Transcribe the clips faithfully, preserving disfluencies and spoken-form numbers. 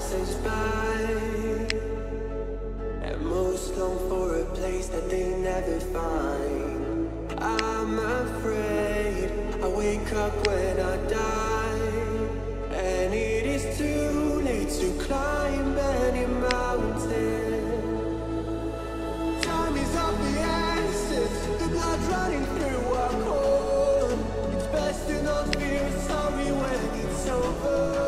passage by. And most long for a place that they never find. I'm afraid I wake up when I die, and it is too late to climb any mountain. Time is of the essence, the blood running through our core. It's best to not feel sorry when it's over.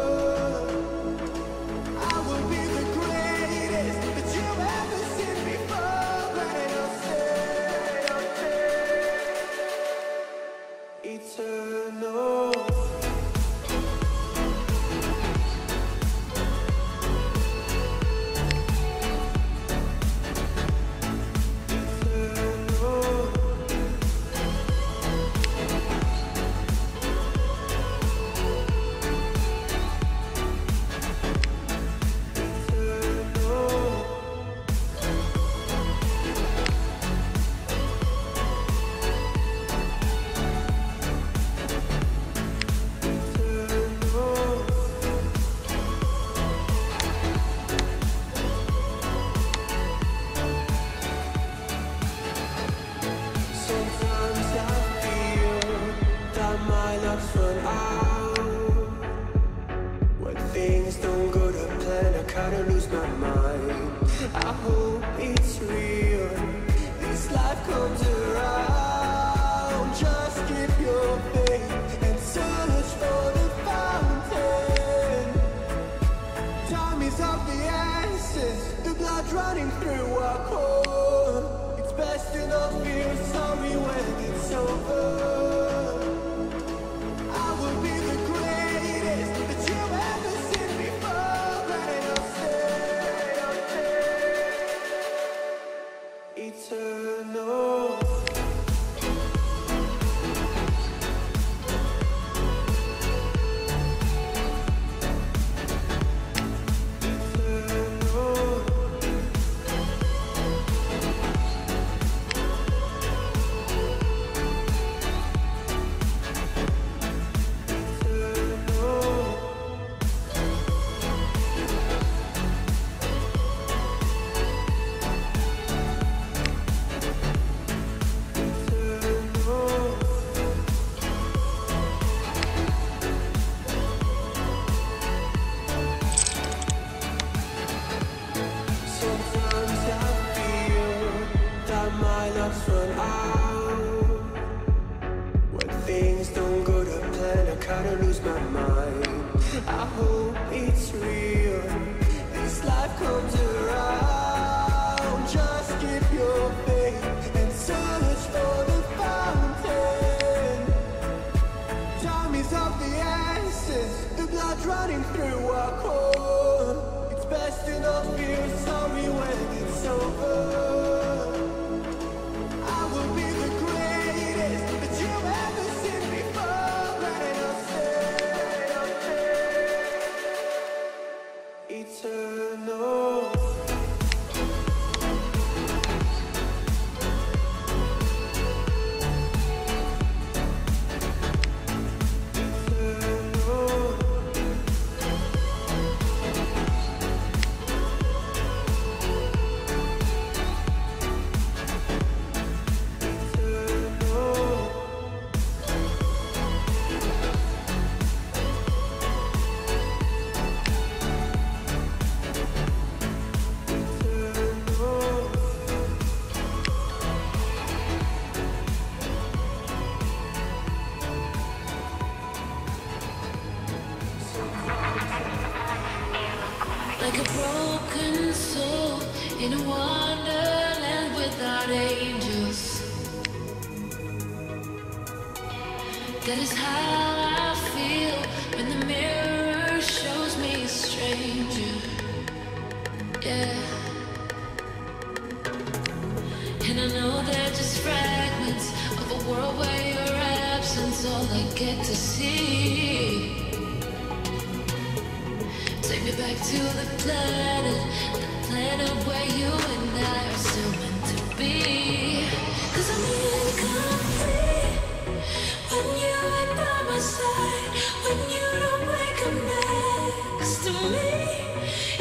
When you don't wake up next to me.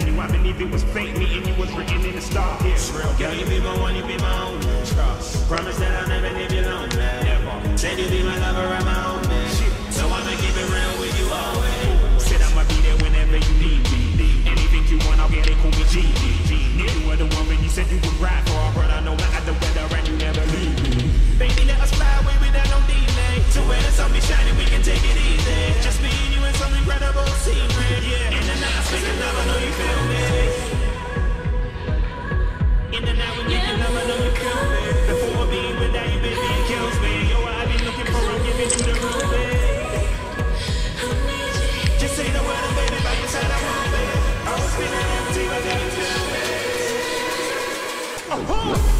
in you. I believe it was fate, me and you was written in the stars. It's real. Girl, you be my one, you be my own. Trust. Promise that I'll never leave you alone, man. Never. Said you be my lover, I'm my own man. Shit. So I'ma keep it real with you always. Said I'ma be there whenever you need me. Anything you want, I'll get it, call me G. Knew you were the one when you said you would ride for our brother. No matter the weather, and you never leave me. Baby, let us fly away without no delay. To where the sun be shining, we can take it easy. Just me and you and some incredible secret, yeah. In the night, we can love, I know you feel me. In the night, we can love, I know you feel me. Before being without you, baby, it kills me. Yo, I be looking for, I'm giving you the room, babe. Just say the word, and baby, by your side, I won't be. I was feeling empty, but now you feel me. Oh-ho!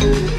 We'll be right back.